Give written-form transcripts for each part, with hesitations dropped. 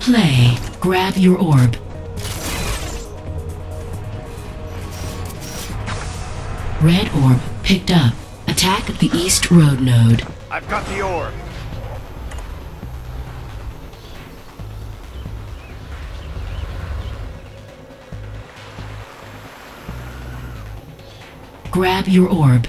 Play. Grab your orb. Red orb picked up. Attack the East Road node. I've got the orb. Grab your orb.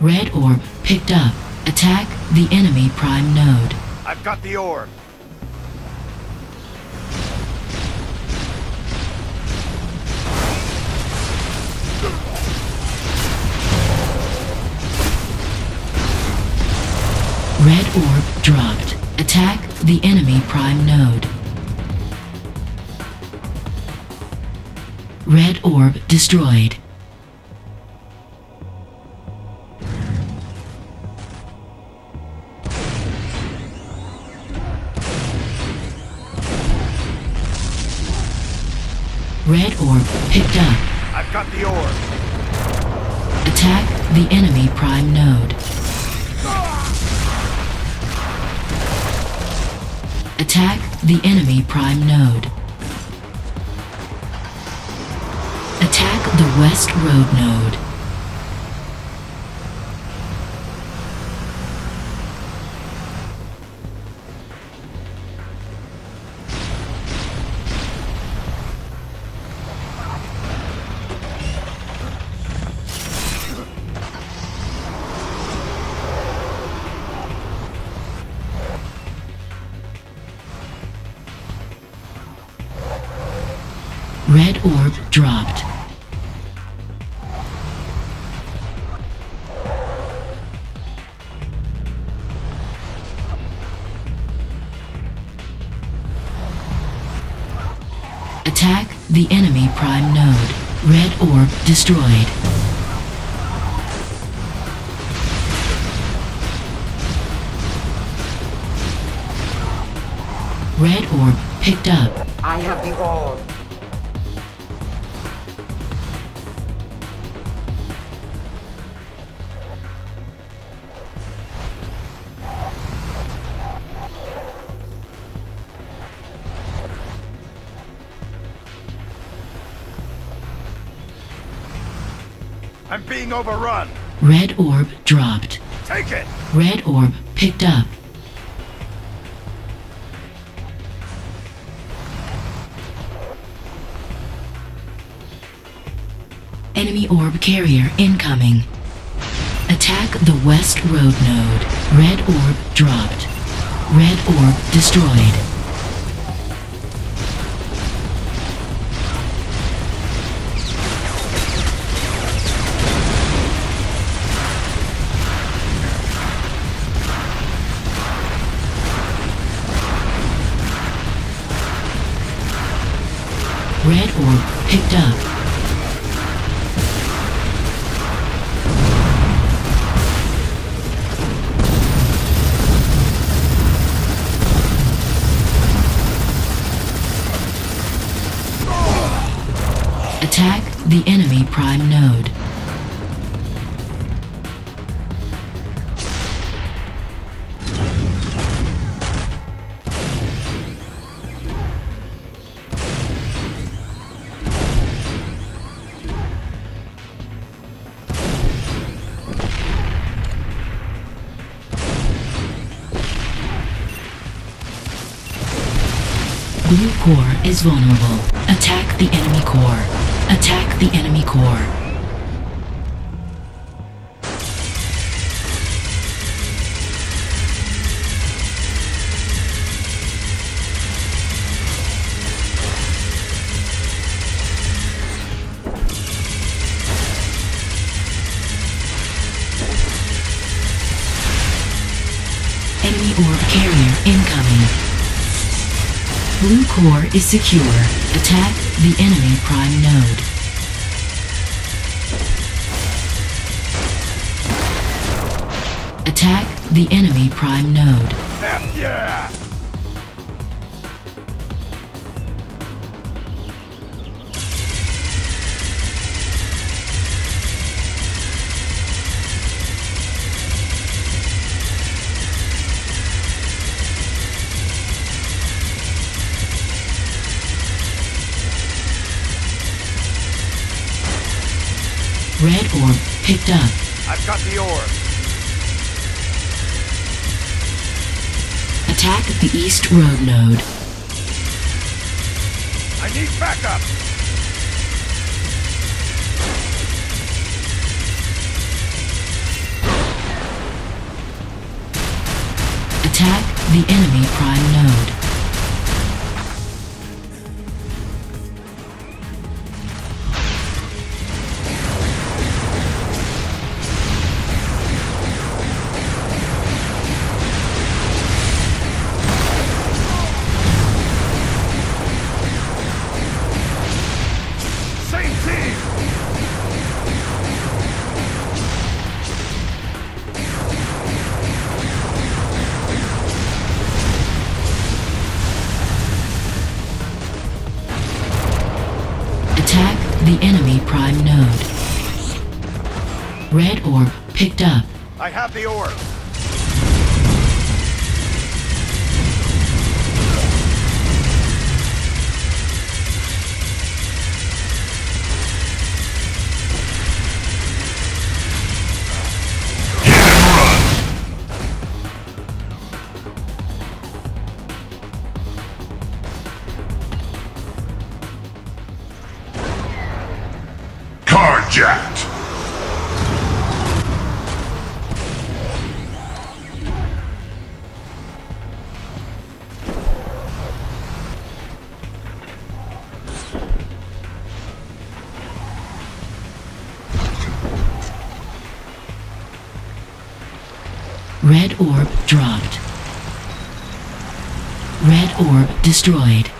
Red orb picked up. Attack the enemy prime node. I've got the orb. Red orb dropped. Attack the enemy prime node. Red orb destroyed. Red orb picked up. I've got the orb. Attack the enemy prime node. Attack the enemy prime node. Attack the West Road node. Red orb dropped. Attack the enemy prime node. Red orb destroyed. Red orb picked up. I have the orb. I'm being overrun. Red orb dropped. Take it! Red orb picked up. Enemy orb carrier incoming. Attack the West Road node. Red orb dropped. Red orb destroyed. Red orb picked up. Attack the enemy prime node. Blue core is vulnerable. Attack the enemy core. Attack the enemy core. Enemy orb carrier incoming. Blue core is secure. Attack the enemy prime node. Attack the enemy prime node. Yeah. Red orb picked up. I've got the orb. Attack the east road node. I need backup! Attack the enemy prime node. The enemy prime node. Red orb picked up. I have the orb. Jacked. Red orb dropped. Red orb destroyed.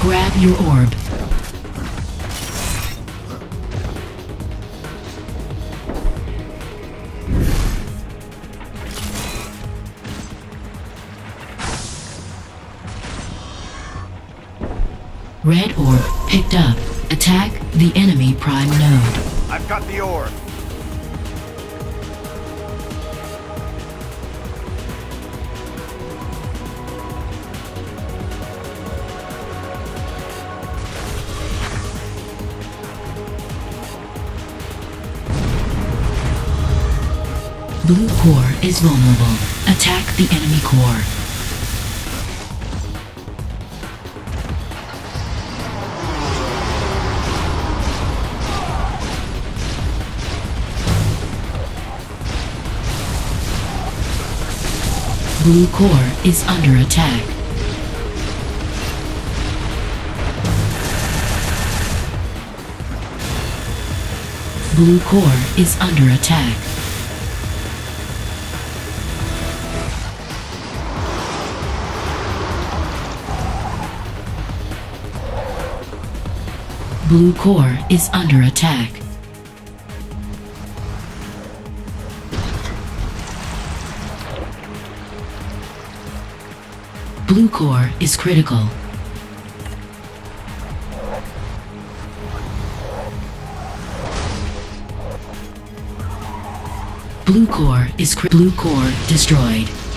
Grab your orb. Red orb picked up. Attack the enemy prime node. I've got the orb. Blue core is vulnerable. Attack the enemy core. Blue core is under attack. Blue core is under attack. Blue core is under attack. Blue core is critical. Blue core destroyed.